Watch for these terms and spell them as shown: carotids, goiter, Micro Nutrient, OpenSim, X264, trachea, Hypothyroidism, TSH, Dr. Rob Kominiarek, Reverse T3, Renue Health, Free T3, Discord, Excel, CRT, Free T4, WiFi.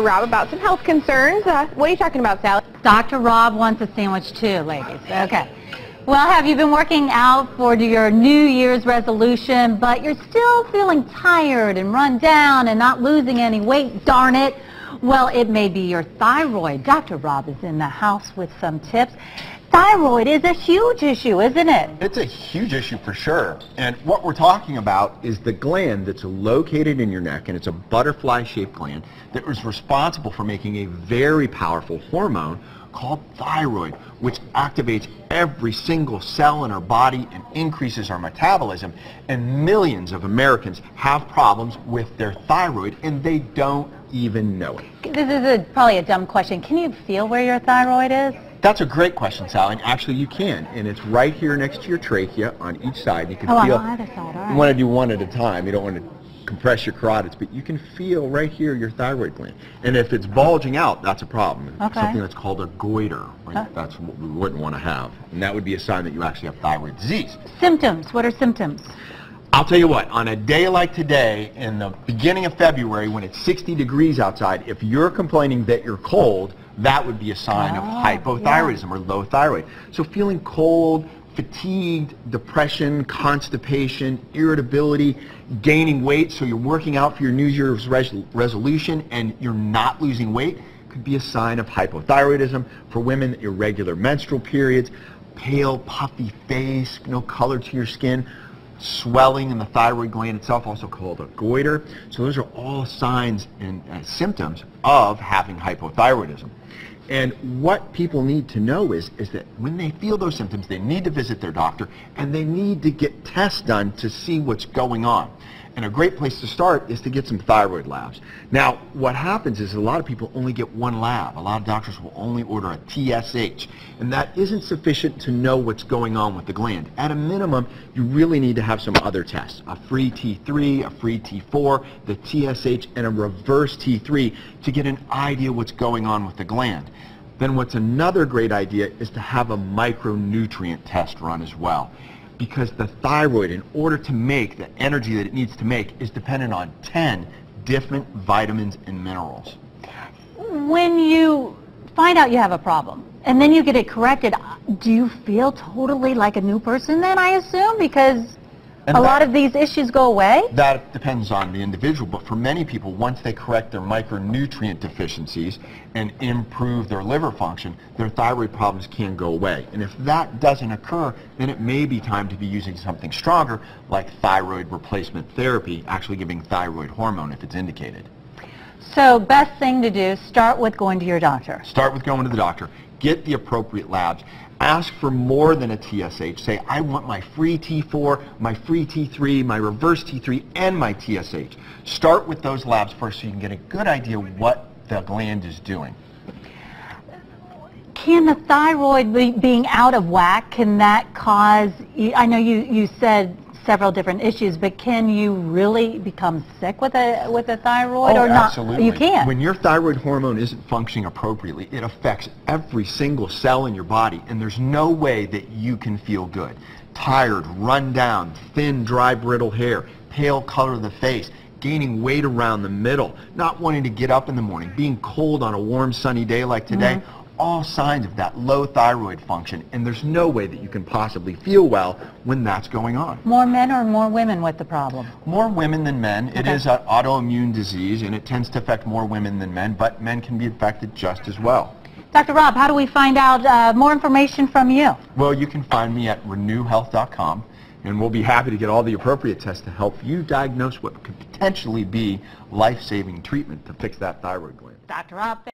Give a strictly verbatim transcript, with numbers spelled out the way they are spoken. Doctor Rob about some health concerns. Uh, what are you talking about, Sally? Doctor Rob wants a sandwich too, ladies. Okay. Well, have you been working out for your New Year's resolution, but you're still feeling tired and run down and not losing any weight, darn it? Well, it may be your thyroid. Doctor Rob is in the house with some tips. Thyroid is a huge issue, isn't it? It's a huge issue for sure. And what we're talking about is the gland that's located in your neck, and it's a butterfly-shaped gland that is responsible for making a very powerful hormone called thyroid, which activates every single cell in our body and increases our metabolism. And millions of Americans have problems with their thyroid, and they don't even know it. This is a, probably a dumb question. Can you feel where your thyroid is? That's a great question, Sally. And actually, you can. And it's right here next to your trachea on each side. You can oh, feel. On either side. All right. You want to do one at a time. You don't want to compress your carotids, but you can feel right here your thyroid gland. And if it's bulging out, that's a problem. Okay. Something that's called a goiter. Right? Huh? That's what we wouldn't want to have. And that would be a sign that you actually have thyroid disease. Symptoms. What are symptoms? I'll tell you what, on a day like today, in the beginning of February, when it's sixty degrees outside, if you're complaining that you're cold, that would be a sign oh, of hypothyroidism yeah. or low thyroid. So feeling cold, fatigued, depression, constipation, irritability, gaining weight, so you're working out for your New Year's res resolution and you're not losing weight, could be a sign of hypothyroidism. For women, irregular menstrual periods, pale, puffy face, no color to your skin, swelling in the thyroid gland itself, also called a goiter. So those are all signs and uh, symptoms of having hypothyroidism. And what people need to know is, is that when they feel those symptoms, they need to visit their doctor and they need to get tests done to see what's going on. And a great place to start is to get some thyroid labs. Now, what happens is a lot of people only get one lab. A lot of doctors will only order a T S H. And that isn't sufficient to know what's going on with the gland. At a minimum, you really need to have some other tests. A free T three, a free T four, the T S H, and a reverse T three to get an idea what's going on with the gland. Then what's another great idea is to have a micronutrient test run as well, because the thyroid, in order to make the energy that it needs to make, is dependent on ten different vitamins and minerals. When you find out you have a problem and then you get it corrected, do you feel totally like a new person then, I assume, because And a that, lot of these issues go away? That depends on the individual, but for many people, once they correct their micronutrient deficiencies and improve their liver function, their thyroid problems can go away. And if that doesn't occur, then it may be time to be using something stronger, like thyroid replacement therapy, actually giving thyroid hormone if it's indicated. So best thing to do, start with going to your doctor. Start with going to the doctor. Get the appropriate labs. Ask for more than a T S H. Say, I want my free T four, my free T three, my reverse T three, and my T S H. Start with those labs first so you can get a good idea what the gland is doing. Can the thyroid be being out of whack, can that cause, I know you, you said several different issues, but can you really become sick with a with a thyroid oh, or not? Absolutely. You can. When your thyroid hormone isn't functioning appropriately, it affects every single cell in your body, and there's no way that you can feel good. Tired, run down, thin, dry, brittle hair, pale color of the face, gaining weight around the middle, not wanting to get up in the morning, being cold on a warm, sunny day like today. Mm-hmm. All signs of that low thyroid function, and there's no way that you can possibly feel well when that's going on. More men or more women with the problem? More women than men. Okay. It is an autoimmune disease, and it tends to affect more women than men, but men can be affected just as well. Doctor Rob, how do we find out uh, more information from you? Well, you can find me at renew health dot com, and we'll be happy to get all the appropriate tests to help you diagnose what could potentially be life-saving treatment to fix that thyroid gland. Doctor Rob.